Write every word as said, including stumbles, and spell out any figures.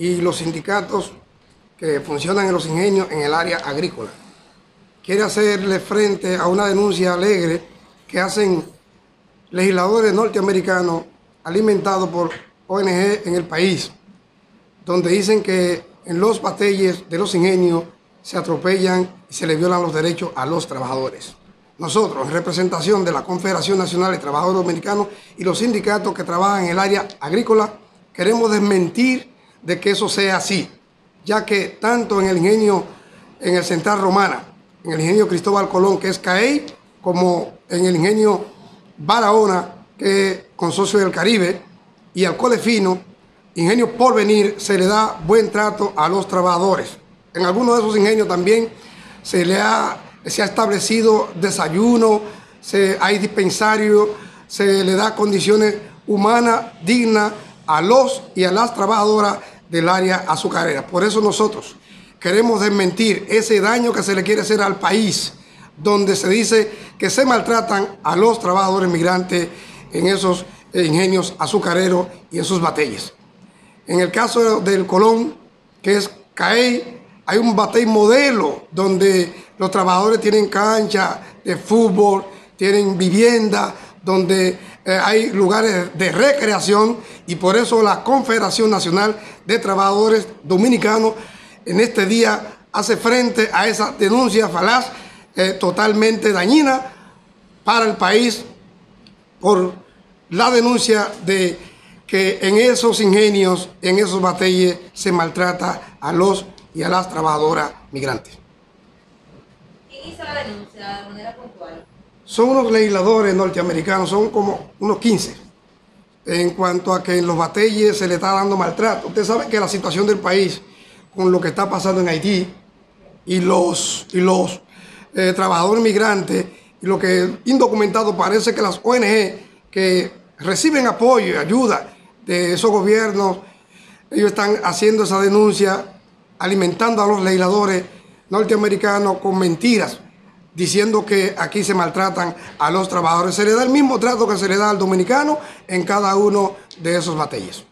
y los sindicatos que funcionan en los ingenios en el área agrícola. Quiere hacerle frente a una denuncia alegre que hacen legisladores norteamericanos alimentados por O N G en el país, donde dicen que en los batalles de los ingenios se atropellan y se le violan los derechos a los trabajadores. Nosotros, en representación de la Confederación Nacional de Trabajadores Dominicanos y los sindicatos que trabajan en el área agrícola, queremos desmentir de que eso sea así, ya que tanto en el ingenio, en el Central Romana, en el ingenio Cristóbal Colón, que es C A E I, como en el ingenio Barahona, que es consorcio del Caribe, y al Cole Fino, ingenio Porvenir, se le da buen trato a los trabajadores. En algunos de esos ingenios también se le ha, se ha establecido desayuno, se, hay dispensarios, se le da condiciones humanas dignas a los y a las trabajadoras del área azucarera. Por eso nosotros queremos desmentir ese daño que se le quiere hacer al país, donde se dice que se maltratan a los trabajadores migrantes en esos ingenios azucareros y en sus batalles. En el caso del Colón, que es C A E I, hay un batey modelo donde los trabajadores tienen cancha de fútbol, tienen vivienda, donde eh, hay lugares de recreación, y por eso la Confederación Nacional de Trabajadores Dominicanos en este día hace frente a esa denuncia falaz eh, totalmente dañina para el país, por la denuncia de que en esos ingenios, en esos batalles, se maltrata a los y a las trabajadoras migrantes. ¿Quién hizo la denuncia de manera puntual? Son unos legisladores norteamericanos, son como unos quince, en cuanto a que en los batalles se le está dando maltrato. Usted sabe que la situación del país, con lo que está pasando en Haití, y los, y los eh, trabajadores migrantes, y lo que indocumentado, parece que las O N G que reciben apoyo y ayuda de esos gobiernos, ellos están haciendo esa denuncia, alimentando a los legisladores norteamericanos con mentiras, diciendo que aquí se maltratan a los trabajadores. Se le da el mismo trato que se le da al dominicano en cada uno de esos batalles.